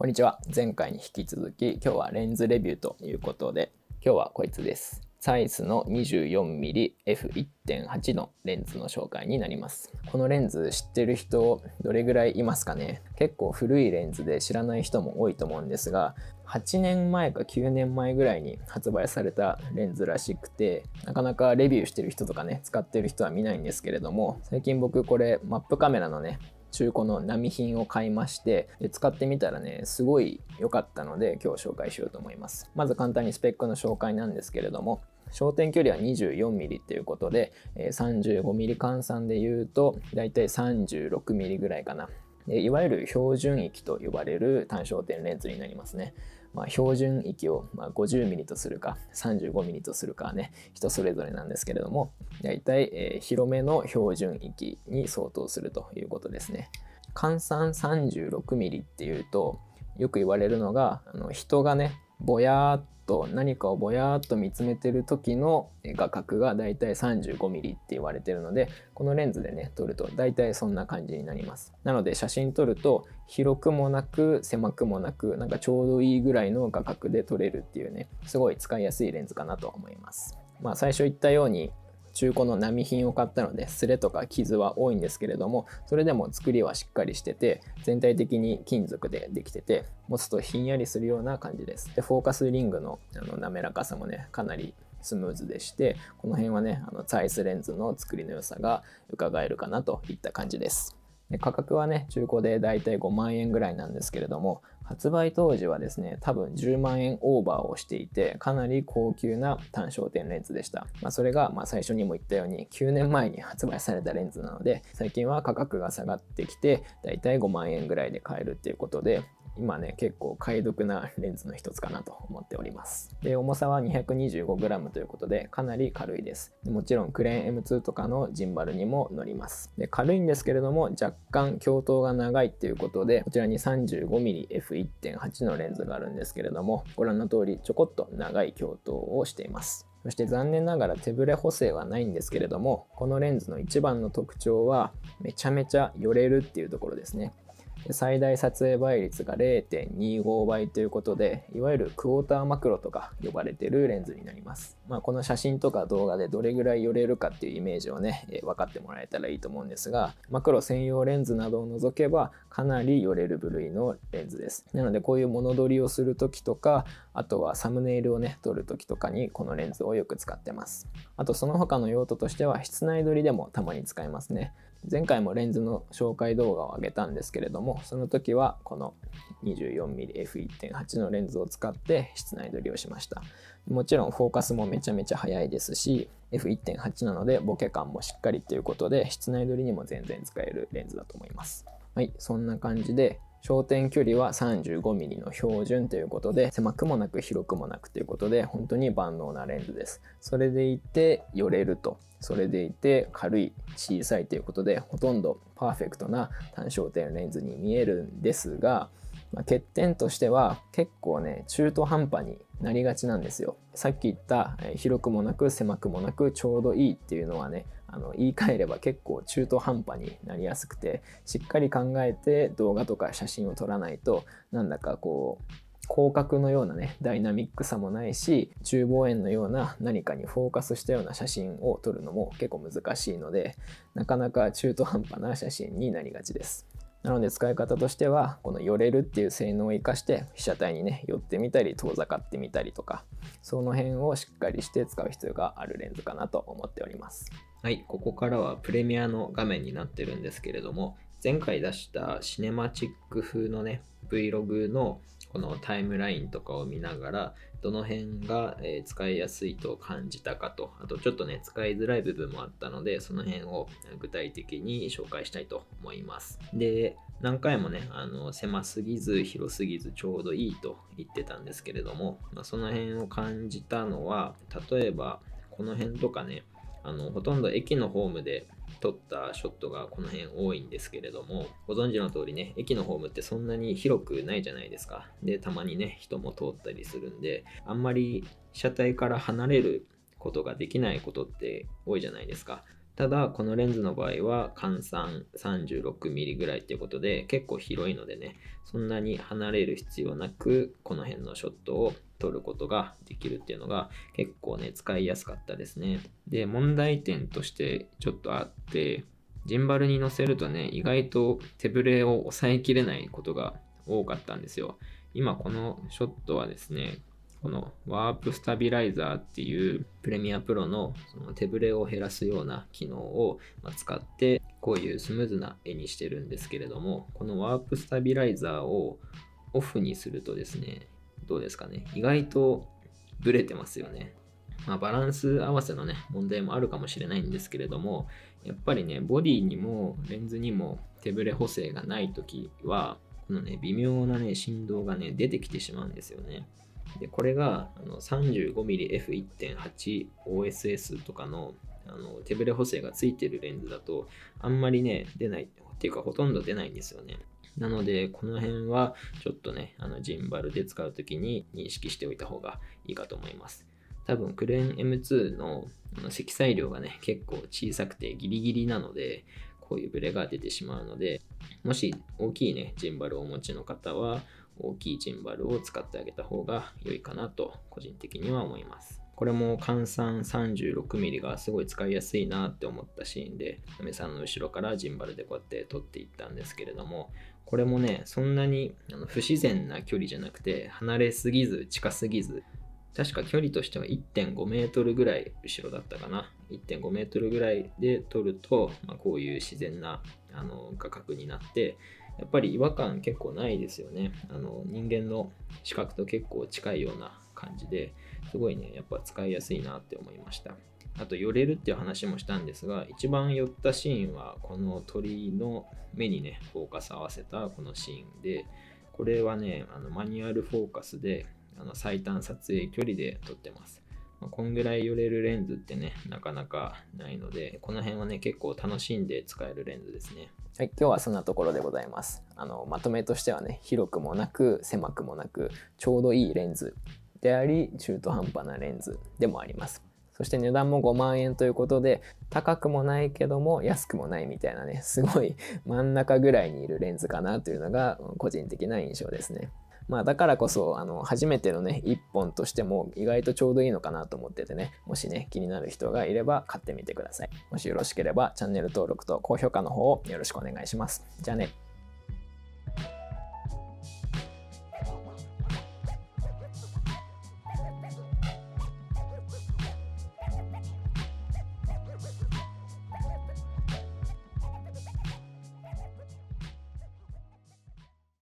こんにちは。前回に引き続き、今日はレンズレビューということで、今日はこいつです。サイズの 24mm f1.8 のレンズの紹介になります。このレンズ知ってる人どれぐらいいますかね。結構古いレンズで知らない人も多いと思うんですが、8年前か9年前ぐらいに発売されたレンズらしくて、なかなかレビューしてる人とかね、使ってる人は見ないんですけれども、最近僕これマップカメラのね、中古の並品を買いまして、で使ってみたらねすごい良かったので今日紹介しようと思います。まず簡単にスペックの紹介なんですけれども、焦点距離は 24mm ということで 35mm 換算で言うとだいたい 36mm ぐらいかな。でいわゆる標準域と呼ばれる単焦点レンズになりますね。標準域を 50mm とするか 35mm とするかはね人それぞれなんですけれども、だいたい広めの標準域に相当するということですね。換算 36mm っていうとよく言われるのが、人がねぼやーっと何かをぼやーっと見つめてる時の画角がだいたい 35mm って言われてるので、このレンズでね撮るとだいたいそんな感じになります。なので写真撮ると広くもなく狭くもなく、なんかちょうどいいぐらいの画角で撮れるっていうね、すごい使いやすいレンズかなと思います。最初言ったように中古の並品を買ったので擦れとか傷は多いんですけれども、それでも作りはしっかりしてて、全体的に金属でできてて、持つとひんやりするような感じです。でフォーカスリングの滑らかさもねかなりスムーズでして、この辺はねザイスレンズの作りの良さが伺えるかなといった感じです。で価格はね中古でだいたい5万円ぐらいなんですけれども、発売当時はですね多分10万円オーバーをしていて、かなり高級な単焦点レンズでした。それが最初にも言ったように9年前に発売されたレンズなので、最近は価格が下がってきてだいたい5万円ぐらいで買えるっていうことで、今ね結構買い得なレンズの一つかなと思っております。で重さは 225g ということでかなり軽いです。でもちろんクレーン M2 とかのジンバルにも乗ります。で軽いんですけれども若干鏡頭が長いっていうことで、こちらに 35mm f1.8 のレンズがあるんですけれども、ご覧の通りちょこっと長い鏡頭をしています。そして残念ながら手ぶれ補正はないんですけれども、このレンズの一番の特徴はめちゃめちゃ寄れるっていうところですね。最大撮影倍率が 0.25 倍ということで、いわゆるクォーターマクロとか呼ばれているレンズになります。この写真とか動画でどれぐらい寄れるかっていうイメージをね分かってもらえたらいいと思うんですが、マクロ専用レンズなどを除けばかなり寄れる部類のレンズです。なのでこういう物撮りをする時とか、あとはサムネイルをね撮る時とかにこのレンズをよく使ってます。あとその他の用途としては室内撮りでもたまに使えますね。前回もレンズの紹介動画を上げたんですけれども、その時はこの 24mm f1.8 のレンズを使って室内撮りをしました。もちろんフォーカスもめちゃめちゃ早いですし、 f1.8 なのでボケ感もしっかりということで、室内撮りにも全然使えるレンズだと思います。はい、そんな感じで焦点距離は 35mm の標準ということで、狭くもなく広くもなくということで本当に万能なレンズです。それでいて寄れると、それでいて軽い、小さいということで、ほとんどパーフェクトな単焦点レンズに見えるんですが、欠点としては結構ね中途半端になりがちなんですよ。さっき言った広くもなく狭くもなくちょうどいいっていうのはね、言い換えれば結構中途半端になりやすくて、しっかり考えて動画とか写真を撮らないと、なんだかこう広角のようなねダイナミックさもないし、中望遠のような何かにフォーカスしたような写真を撮るのも結構難しいので、なかなか中途半端な写真になりがちです。なので使い方としてはこの寄れるっていう性能を生かして、被写体にね寄ってみたり遠ざかってみたりとか、その辺をしっかりして使う必要があるレンズかなと思っております。はい、ここからはプレミアの画面になってるんですけれども、前回出したシネマチック風のね Vlog のこのタイムラインとかを見ながら、どの辺が使いやすいと感じたかと、あとちょっとね使いづらい部分もあったので、その辺を具体的に紹介したいと思います。で何回もね狭すぎず広すぎずちょうどいいと言ってたんですけれども、その辺を感じたのは、例えばこの辺とかね、ほとんど駅のホームで撮ったショットがこの辺多いんですけれども、ご存知の通りね駅のホームってそんなに広くないじゃないですか。でたまにね人も通ったりするんで、あんまり被写体から離れることができないことって多いじゃないですか。ただこのレンズの場合は換算 36mm ぐらいということで結構広いのでね、そんなに離れる必要なくこの辺のショットを撮ることができるっていうのが結構ね使いやすかったですね。で、問題点としてちょっとあって、ジンバルに乗せるとね意外と手ぶれを抑えきれないことが多かったんですよ。今このショットはですね、このワープスタビライザーっていうプレミアプロ の、 その手ぶれを減らすような機能を使ってこういうスムーズな絵にしてるんですけれども、このワープスタビライザーをオフにするとですね、どうですかね、意外とブレてますよね。まあ、バランス合わせのね問題もあるかもしれないんですけれども、やっぱりねボディにもレンズにも手ぶれ補正がない時はこのね微妙なね振動がね出てきてしまうんですよね。でこれが 35mmF1.8OSS とかの手ブレ補正がついてるレンズだとあんまりね出ないっていうか、ほとんど出ないんですよね。なのでこの辺はちょっとねジンバルで使う時に認識しておいた方がいいかと思います。多分クレーン M2 の積載量がね結構小さくてギリギリなのでこういうブレが出てしまうので、もし大きいねジンバルをお持ちの方は大きいジンバルを使ってあげた方が良いかなと個人的には思います。これも換算 36mm がすごい使いやすいなって思ったシーンで、嫁さんの後ろからジンバルでこうやって撮っていったんですけれども、これもねそんなに不自然な距離じゃなくて、離れすぎず近すぎず、確か距離としては 1.5 メートルぐらい後ろだったかな。 1.5 メートルぐらいで撮ると、こういう自然な画角になってやっぱり違和感結構ないですよね。人間の視覚と結構近いような感じですごいねやっぱ使いやすいなって思いました。あと寄れるっていう話もしたんですが、一番寄ったシーンはこの鳥の目にねフォーカス合わせたこのシーンで、これはねマニュアルフォーカスで最短撮影距離で撮ってます。こんぐらい寄れるレンズってねなかなかないので、この辺はね結構楽しんで使えるレンズですね。はい、今日はそんなところでございます。まとめとしてはね、広くもなく狭くもなくちょうどいいレンズであり、中途半端なレンズでもあります。そして値段も5万円ということで、高くもないけども安くもないみたいなね、すごい真ん中ぐらいにいるレンズかなというのが個人的な印象ですね。だからこそ初めてのね1本としても意外とちょうどいいのかなと思っててね、もしね気になる人がいれば買ってみてください。もしよろしければチャンネル登録と高評価の方をよろしくお願いします。じゃあね。